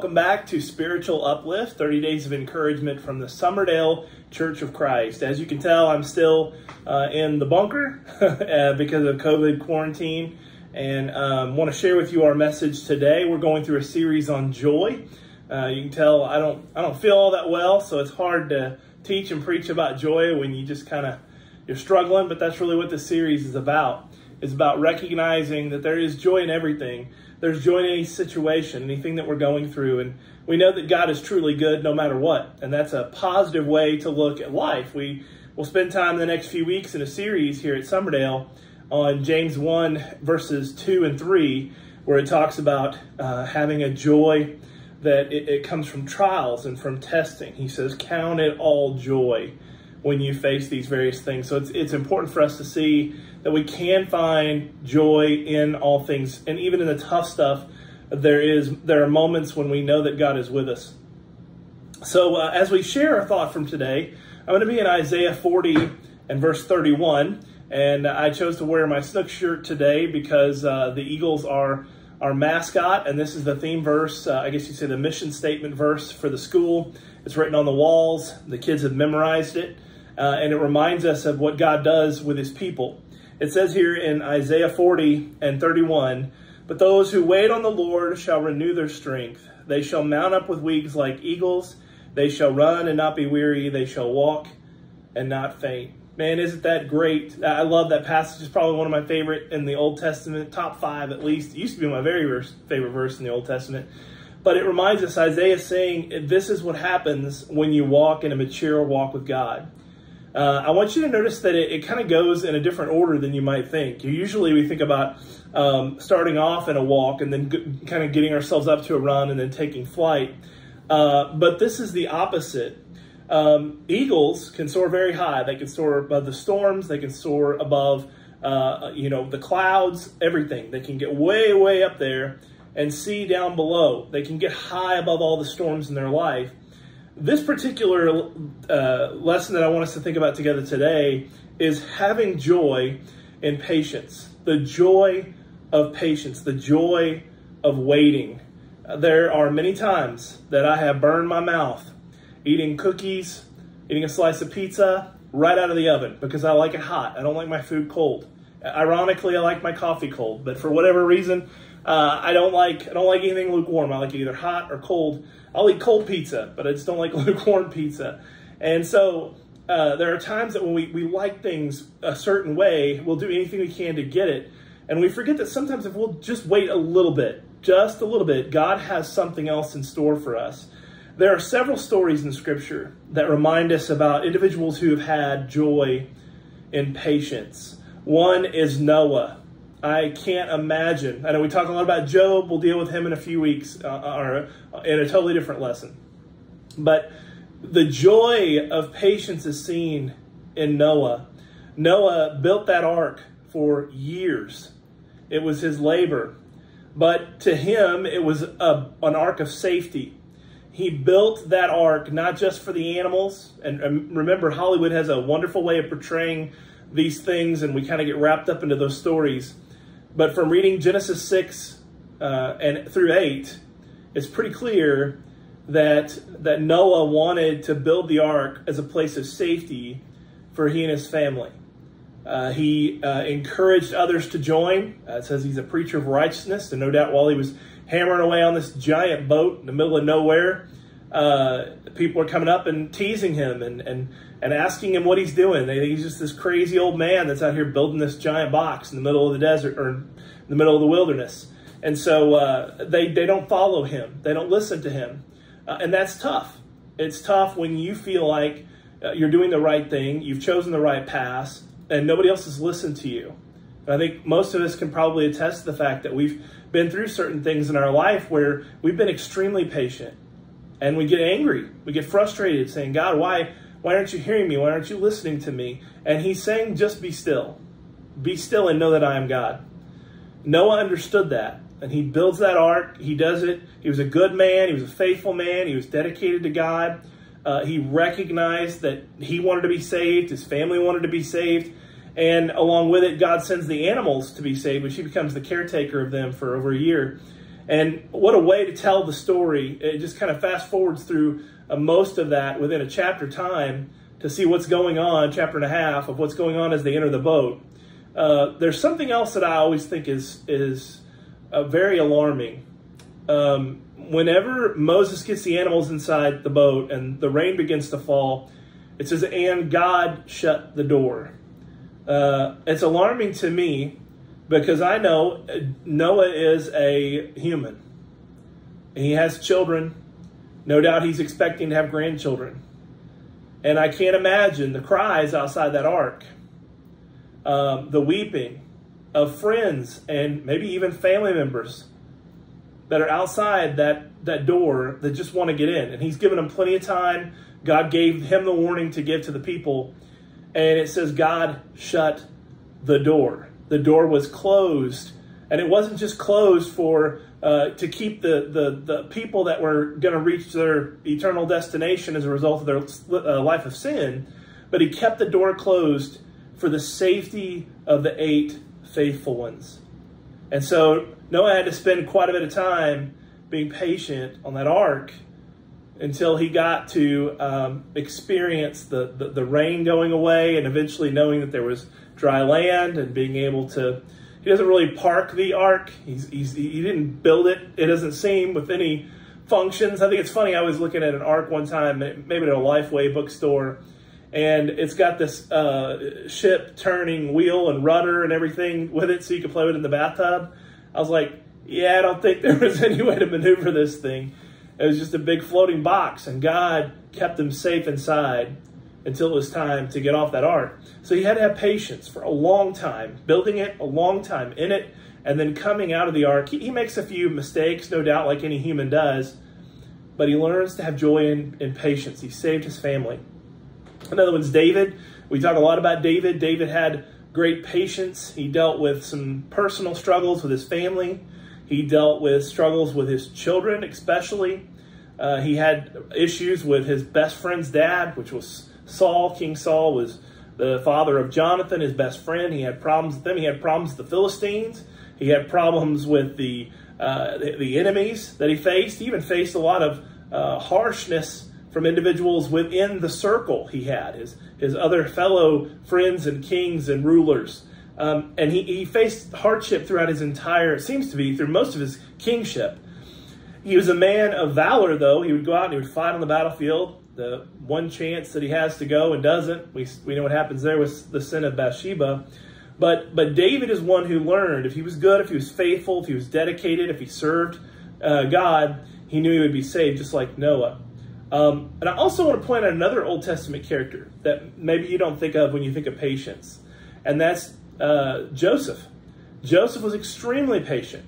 Welcome back to Spiritual Uplift, 30 Days of Encouragement from the Summerdale Church of Christ. As you can tell, I'm still in the bunker because of COVID quarantine, and want to share with you our message today. We're going through a series on joy. You can tell I don't feel all that well, so it's hard to teach and preach about joy when you just kind of, you're struggling, but that's really what this series is about. It's about recognizing that there is joy in everything. There's joy in any situation, anything that we're going through. And we know that God is truly good no matter what. And that's a positive way to look at life. We will spend time the next few weeks in a series here at Summerdale on James 1, verses 2 and 3, where it talks about having a joy that it comes from trials and from testing. He says, count it all joy when you face these various things. So it's important for us to see that we can find joy in all things. And even in the tough stuff, there are moments when we know that God is with us. So as we share our thought from today, I'm going to be in Isaiah 40 and verse 31. And I chose to wear my Snook shirt today because the Eagles are our mascot. And this is the theme verse, I guess you'd say the mission statement verse for the school. It's written on the walls. The kids have memorized it. And it reminds us of what God does with his people. It says here in Isaiah 40 and 31, "But those who wait on the Lord shall renew their strength. They shall mount up with wings like eagles. They shall run and not be weary. They shall walk and not faint." Man, isn't that great? I love that passage. It's probably one of my favorite in the Old Testament, top 5 at least. It used to be my very favorite verse in the Old Testament. But it reminds us, Isaiah saying, this is what happens when you walk in a mature walk with God. I want you to notice that it kind of goes in a different order than you might think. Usually we think about starting off in a walk and then kind of getting ourselves up to a run and then taking flight. But this is the opposite. Eagles can soar very high. They can soar above the storms. They can soar above, the clouds, everything. They can get way, way up there and see down below. They can get high above all the storms in their life. This particular lesson that I want us to think about together today is having joy in patience, the joy of patience, the joy of waiting. There are many times that I have burned my mouth eating cookies, eating a slice of pizza right out of the oven because I like it hot. I don't like my food cold. Ironically, I like my coffee cold, but for whatever reason, I don't like anything lukewarm. I like it either hot or cold. I'll eat cold pizza, but I just don't like lukewarm pizza. And so there are times that when we like things a certain way, we'll do anything we can to get it. And we forget that sometimes if we'll just wait a little bit, just a little bit, God has something else in store for us. There are several stories in Scripture that remind us about individuals who have had joy in patience. One is Noah. I can't imagine. I know we talk a lot about Job. We'll deal with him in a few weeks or in a totally different lesson. But the joy of patience is seen in Noah. Noah built that ark for years. It was his labor. But to him, it was an ark of safety. He built that ark not just for the animals. And remember, Hollywood has a wonderful way of portraying these things, and we kind of get wrapped up into those stories. But from reading Genesis 6 and through 8, it's pretty clear that Noah wanted to build the ark as a place of safety for he and his family. He encouraged others to join. It says he's a preacher of righteousness, and no doubt while he was hammering away on this giant boat in the middle of nowhere, people are coming up and teasing him and asking him what he's doing. They think he's just this crazy old man that's out here building this giant box in the middle of the desert or in the middle of the wilderness. And so they don't follow him. They don't listen to him. And that's tough. It's tough when you feel like you're doing the right thing, you've chosen the right path, and nobody else has listened to you. And I think most of us can probably attest to the fact that we've been through certain things in our life where we've been extremely patient. And we get angry, we get frustrated, saying, God, why aren't you hearing me? Why aren't you listening to me? And he's saying, just be still. Be still and know that I am God. Noah understood that, and he builds that ark. He does it. He was a good man. He was a faithful man. He was dedicated to God. He recognized that he wanted to be saved. His family wanted to be saved. And along with it, God sends the animals to be saved, which he becomes the caretaker of them for over a year. And what a way to tell the story. It just kind of fast forwards through most of that within a chapter time to see what's going on, chapter and a half, of what's going on as they enter the boat. There's something else that I always think is very alarming. Whenever Moses gets the animals inside the boat and the rain begins to fall, it says, and God shut the door. It's alarming to me because I know Noah is a human. He has children. No doubt he's expecting to have grandchildren. And I can't imagine the cries outside that ark, the weeping of friends and maybe even family members that are outside that door that just want to get in. And he's given them plenty of time. God gave him the warning to give to the people. And it says God shut the door. The door was closed. And it wasn't just closed for to keep the people that were going to reach their eternal destination as a result of their life of sin, but he kept the door closed for the safety of the 8 faithful ones. And so Noah had to spend quite a bit of time being patient on that ark until he got to experience the rain going away and eventually knowing that there was dry land and being able to. He doesn't really park the ark. He didn't build it. It doesn't seem with any functions. I think it's funny. I was looking at an ark one time, maybe at a Lifeway bookstore, and it's got this ship turning wheel and rudder and everything with it so you can play with it in the bathtub. I was like, yeah, I don't think there was any way to maneuver this thing. It was just a big floating box, and God kept them safe inside until it was time to get off that ark. So he had to have patience for a long time, building it, a long time in it, and then coming out of the ark. He makes a few mistakes, no doubt, like any human does, but he learns to have joy and patience. He saved his family. Another one's David. We talk a lot about David. David had great patience. He dealt with some personal struggles with his family. He dealt with struggles with his children, especially. He had issues with his best friend's dad, which was Saul. King Saul was the father of Jonathan, his best friend. He had problems with them. He had problems with the Philistines. He had problems with the enemies that he faced. He even faced a lot of harshness from individuals within the circle he had, his other fellow friends and kings and rulers. And he faced hardship throughout his entire, it seems to be, through most of his kingship. He was a man of valor, though. He would go out and he would fight on the battlefield. The one chance that he has to go and doesn't, we know what happens there with the sin of Bathsheba. But David is one who learned if he was good, if he was faithful, if he was dedicated, if he served God, he knew he would be saved, just like Noah. And I also want to point out another Old Testament character that maybe you don't think of when you think of patience, and that's Joseph. Joseph was extremely patient.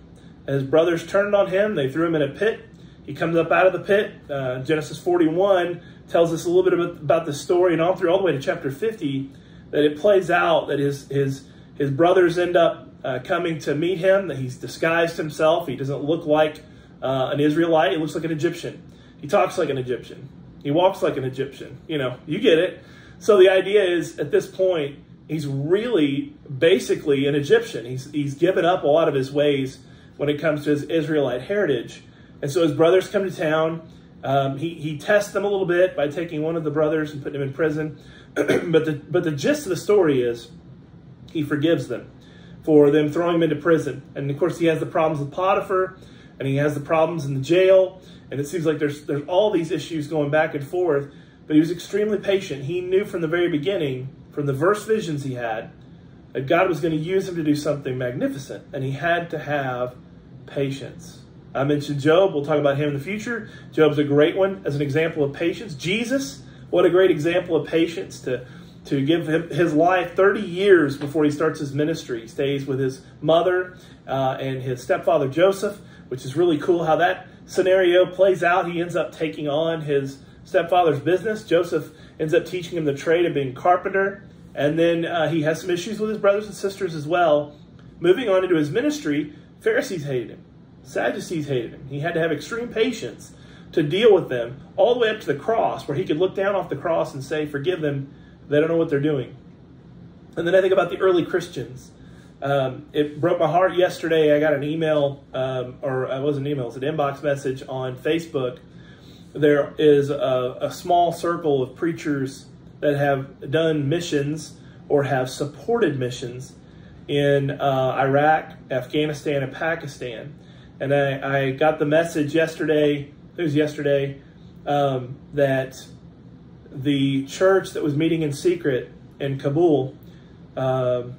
His brothers turned on him. They threw him in a pit. He comes up out of the pit. Genesis 41 tells us a little bit about the story, and all through all the way to chapter 50, that it plays out that his brothers end up coming to meet him, that he's disguised himself. He doesn't look like an Israelite. He looks like an Egyptian. He talks like an Egyptian. He walks like an Egyptian. You know, you get it. So the idea is, at this point, he's really basically an Egyptian. He's given up a lot of his ways when it comes to his Israelite heritage. And so his brothers come to town. He tests them a little bit by taking one of the brothers and putting him in prison. But the gist of the story is he forgives them for them throwing him into prison. And, of course, he has the problems with Potiphar, and he has the problems in the jail. And it seems like there's all these issues going back and forth, but he was extremely patient. He knew from the very beginning, from the verse visions he had, that God was going to use him to do something magnificent, and he had to have patience. I mentioned Job. We'll talk about him in the future. Job's a great one as an example of patience. Jesus, what a great example of patience to give him his life 30 years before he starts his ministry. He stays with his mother and his stepfather Joseph, which is really cool how that scenario plays out. He ends up taking on his stepfather's business. Joseph ends up teaching him the trade of being a carpenter. And then he has some issues with his brothers and sisters as well. Moving on into his ministry, Pharisees hated him. Sadducees hated him. He had to have extreme patience to deal with them all the way up to the cross, where he could look down off the cross and say, forgive them. They don't know what they're doing. And then I think about the early Christians. It broke my heart yesterday. I got an email, or it wasn't an email, it's an inbox message on Facebook. There is a small circle of preachers that have done missions or have supported missions in Iraq, Afghanistan, and Pakistan. And I got the message yesterday, it was yesterday, that the church that was meeting in secret in Kabul, that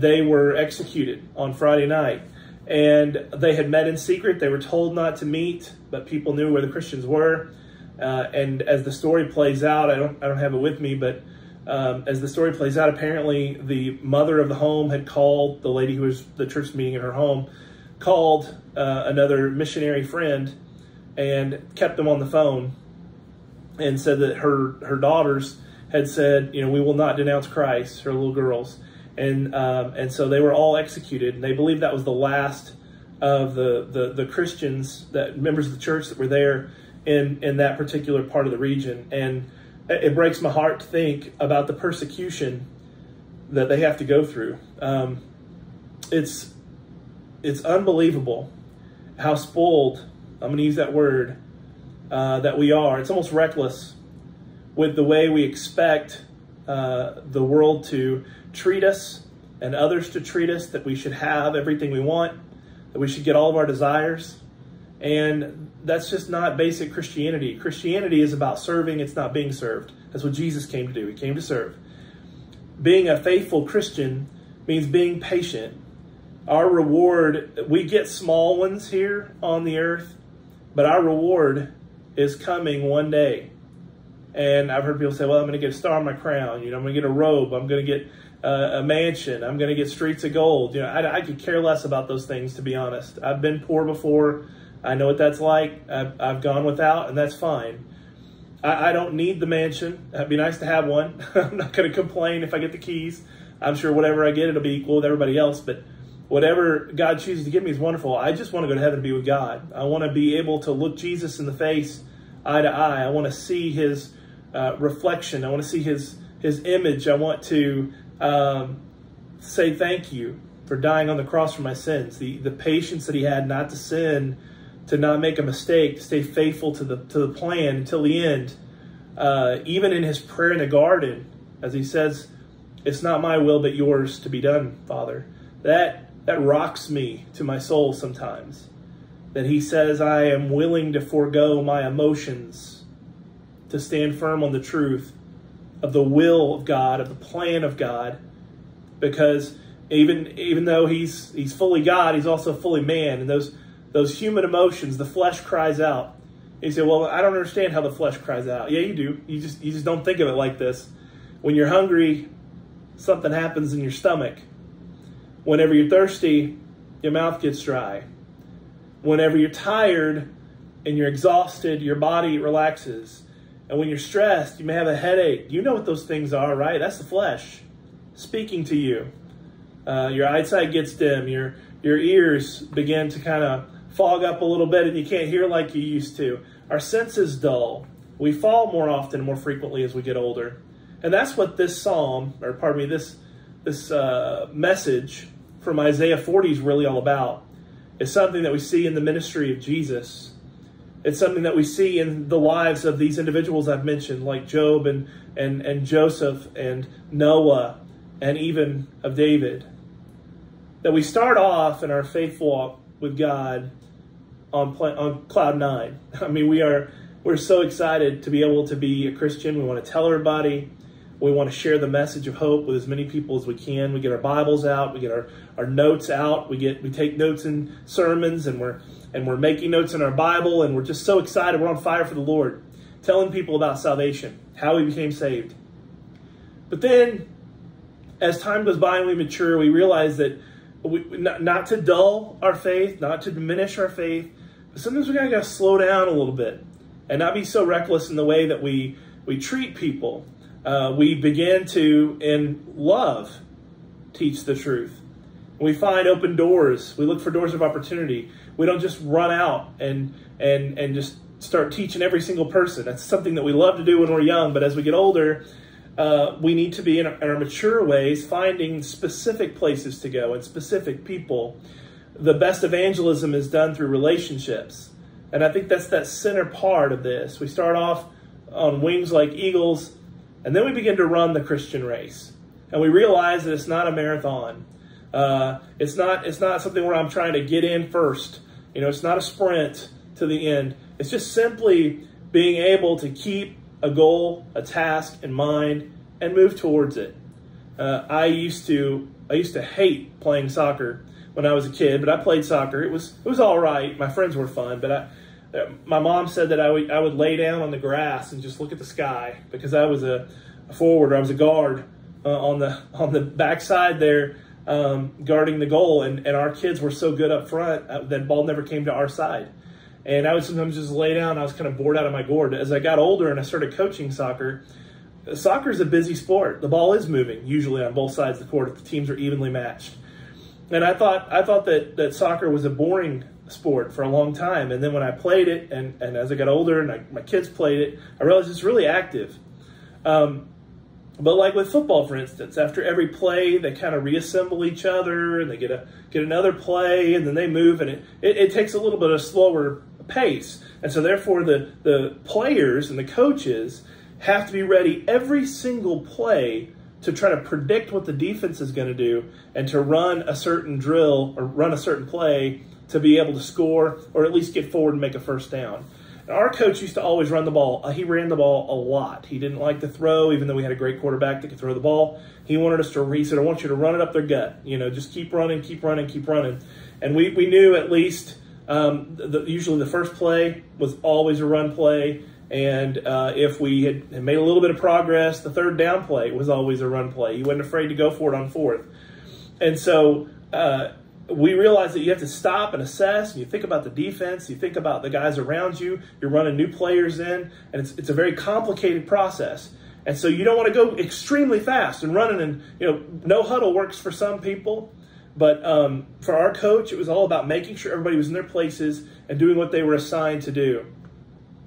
they were executed on Friday night. And they had met in secret. They were told not to meet, but people knew where the Christians were. And as the story plays out, I don't have it with me, but as the story plays out, apparently the mother of the home had called, the lady who was the church meeting in her home, called another missionary friend and kept them on the phone and said that her daughters had said, you know, we will not denounce Christ, her little girls. And so they were all executed. And they believed that was the last of the Christians, that members of the church that were there in that particular part of the region. And it breaks my heart to think about the persecution that they have to go through. It's unbelievable how spoiled, I'm going to use that word, that we are. It's almost reckless with the way we expect the world to treat us and others to treat us, that we should have everything we want, that we should get all of our desires. And that's just not basic Christianity. Christianity is about serving. It's not being served. That's what Jesus came to do. He came to serve. Being a faithful Christian means being patient. Our reward, we get small ones here on the earth, but our reward is coming one day. And I've heard people say, well, I'm going to get a star on my crown. You know, I'm going to get a robe. I'm going to get a mansion. I'm going to get streets of gold. You know, I could care less about those things, to be honest. I've been poor before. I know what that's like. I've gone without, and that's fine. I don't need the mansion. It'd be nice to have one. I'm not going to complain if I get the keys. I'm sure whatever I get, it'll be equal with everybody else. But whatever God chooses to give me is wonderful. I just want to go to heaven and be with God. I want to be able to look Jesus in the face, eye to eye. I want to see his reflection. I want to see his image. I want to say thank you for dying on the cross for my sins. The patience that he had not to sin, to not make a mistake, to stay faithful to the plan until the end. Even in his prayer in the garden, as he says, it's not my will but yours to be done, Father. That rocks me to my soul sometimes. That he says, I am willing to forego my emotions to stand firm on the truth of the will of God, of the plan of God. Because even though he's fully God, he's also fully man. And those human emotions, the flesh cries out. And you say, well, I don't understand how the flesh cries out. Yeah, you do. You just don't think of it like this. When you're hungry, something happens in your stomach. Whenever you're thirsty, your mouth gets dry. Whenever you're tired and you're exhausted, your body relaxes. And when you're stressed, you may have a headache. You know what those things are, right? That's the flesh speaking to you. Your eyesight gets dim. Your ears begin to kind of fog up a little bit and you can't hear like you used to. Our senses dull. We fall more often, more frequently as we get older. And that's what this psalm, or pardon me, this message from Isaiah 40 is really all about. It's something that we see in the ministry of Jesus. It's something that we see in the lives of these individuals I've mentioned, like Job and Joseph and Noah and even of David. That we start off in our faith walk with God on cloud nine. I mean, we're so excited to be able to be a Christian. We want to tell everybody. We want to share the message of hope with as many people as we can. We get our Bibles out. We get our notes out. We take notes in sermons, and we're making notes in our Bible, and we're just so excited. We're on fire for the Lord, telling people about salvation, how we became saved. But then, as time goes by and we mature, we realize that not to dull our faith, not to diminish our faith, but sometimes we gotta slow down a little bit and not be so reckless in the way that we treat people. We begin to, in love, teach the truth. We find open doors. We look for doors of opportunity. We don't just run out and just start teaching every single person. That's something that we love to do when we're young, but as we get older, we need to be in our mature ways, finding specific places to go and specific people. The best evangelism is done through relationships. And I think that's that center part of this. We start off on wings like eagles, and then we begin to run the Christian race. And we realize that it's not a marathon. It's not something where I'm trying to get in first. You know, it's not a sprint to the end. It's just simply being able to keep a goal, a task in mind, and move towards it. I used to hate playing soccer when I was a kid, but I played soccer. It was all right. My friends were fun, but my mom said that I would lay down on the grass and just look at the sky, because I was a forward, or I was a guard on the backside there, guarding the goal, and our kids were so good up front that ball never came to our side. And I would sometimes just lay down. I was kind of bored out of my gourd. As I got older and I started coaching soccer, soccer is a busy sport. The ball is moving, usually on both sides of the court if the teams are evenly matched. And I thought that soccer was a boring sport for a long time. And then when I played it, and as I got older and my kids played it, I realized it's really active. But like with football, for instance, after every play, they kind of reassemble each other, and they get another play, and then they move, and it takes a little bit of slower pace. And so therefore the players and the coaches have to be ready every single play to try to predict what the defense is going to do, and to run a certain drill or run a certain play to be able to score, or at least get forward and make a first down. And our coach used to always run the ball. He ran the ball a lot. He didn't like to throw, even though we had a great quarterback that could throw the ball. He wanted us to, he said, I want you to run it up their gut. You know, just keep running, keep running, keep running. And we knew at least usually the first play was always a run play. And if we had made a little bit of progress, the third down play was always a run play. You weren't afraid to go for it on fourth. And so we realized that you have to stop and assess. And you think about the defense. You think about the guys around you. You're running new players in. And it's a very complicated process. And so you don't want to go extremely fast and running. And, you know, no huddle works for some people. But for our coach, it was all about making sure everybody was in their places and doing what they were assigned to do.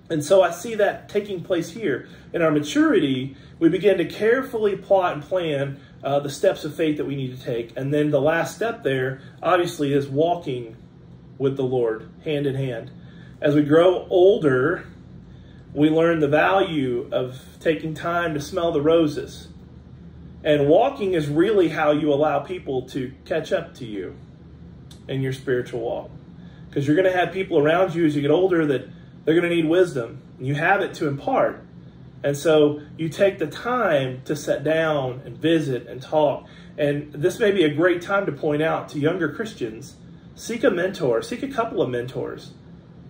And so I see that taking place here. In our maturity, we begin to carefully plot and plan the steps of faith that we need to take. And then the last step there, obviously, is walking with the Lord, hand in hand. As we grow older, we learn the value of taking time to smell the roses. And walking is really how you allow people to catch up to you in your spiritual walk. Because you're going to have people around you as you get older that they're going to need wisdom. You have it to impart. And so you take the time to sit down and visit and talk. And this may be a great time to point out to younger Christians, seek a mentor, seek a couple of mentors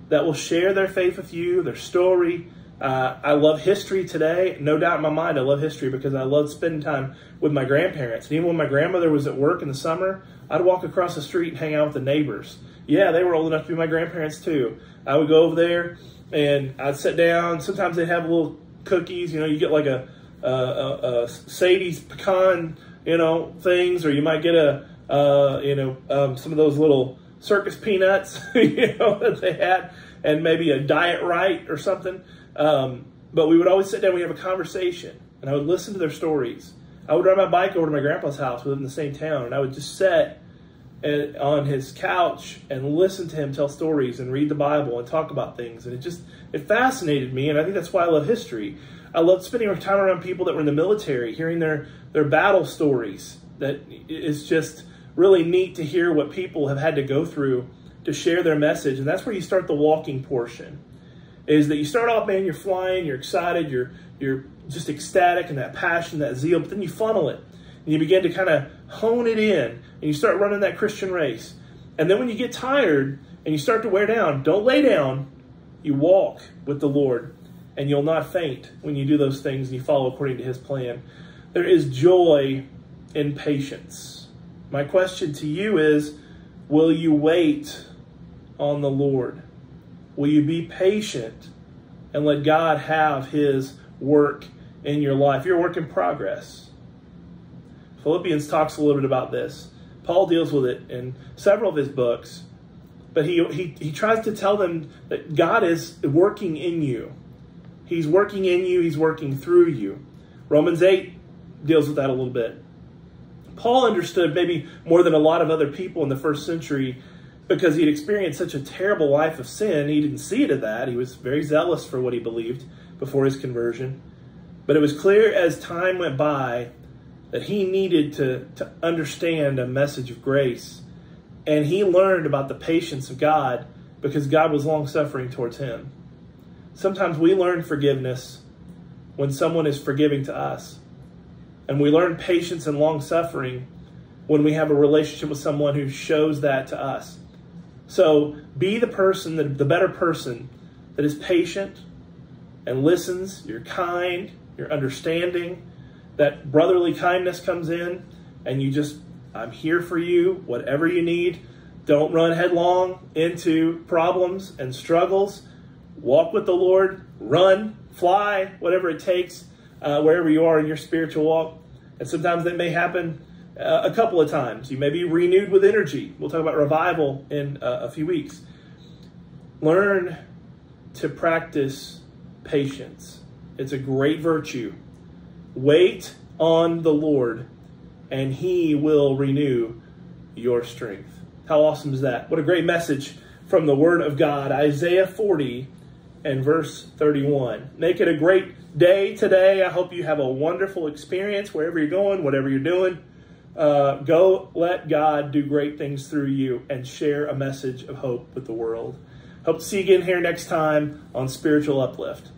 that will share their faith with you, their story. I love history today. No doubt in my mind, I love history because I love spending time with my grandparents. And even when my grandmother was at work in the summer, I'd walk across the street and hang out with the neighbors. Yeah, they were old enough to be my grandparents too. I would go over there and I'd sit down. Sometimes they'd have little cookies. You know, you get like a Sadie's pecan, you know, things, or you might get some of those little circus peanuts, you know, that they had, and maybe a Diet Right or something. But we would always sit down. We have a conversation, and I would listen to their stories. I would ride my bike over to my grandpa's house. We lived in the same town, and I would just sit on his couch and listen to him tell stories and read the Bible and talk about things. And it fascinated me, and I think that's why I love history. I loved spending time around people that were in the military, hearing their battle stories. That is just really neat to hear what people have had to go through to share their message. And that's where you start the walking portion, is that you start off, man, you're flying, you're excited, you're just ecstatic, and that passion, that zeal, but then you funnel it. And you begin to kind of hone it in, and you start running that Christian race. And then when you get tired and you start to wear down, don't lay down. You walk with the Lord, and you'll not faint when you do those things and you follow according to his plan. There is joy in patience. My question to you is, will you wait on the Lord? Will you be patient and let God have his work in your life? You're a work in progress. Philippians talks a little bit about this. Paul deals with it in several of his books, but he tries to tell them that God is working in you. He's working in you. He's working through you. Romans 8 deals with that a little bit. Paul understood maybe more than a lot of other people in the first century because he'd experienced such a terrible life of sin. He didn't see it as that. He was very zealous for what he believed before his conversion. But it was clear as time went by that he needed to understand a message of grace. And he learned about the patience of God because God was long-suffering towards him. Sometimes we learn forgiveness when someone is forgiving to us. And we learn patience and long-suffering when we have a relationship with someone who shows that to us. So be the person, the better person that is patient and listens. You're kind, you're understanding. That brotherly kindness comes in and you just, I'm here for you, whatever you need. Don't run headlong into problems and struggles. Walk with the Lord, run, fly, whatever it takes, wherever you are in your spiritual walk. And sometimes that may happen a couple of times. You may be renewed with energy. We'll talk about revival in a few weeks. Learn to practice patience. It's a great virtue. Wait on the Lord, and he will renew your strength. How awesome is that? What a great message from the Word of God. Isaiah 40 and verse 31. Make it a great day today. I hope you have a wonderful experience wherever you're going, whatever you're doing. Go let God do great things through you and share a message of hope with the world. Hope to see you again here next time on Spiritual Uplift.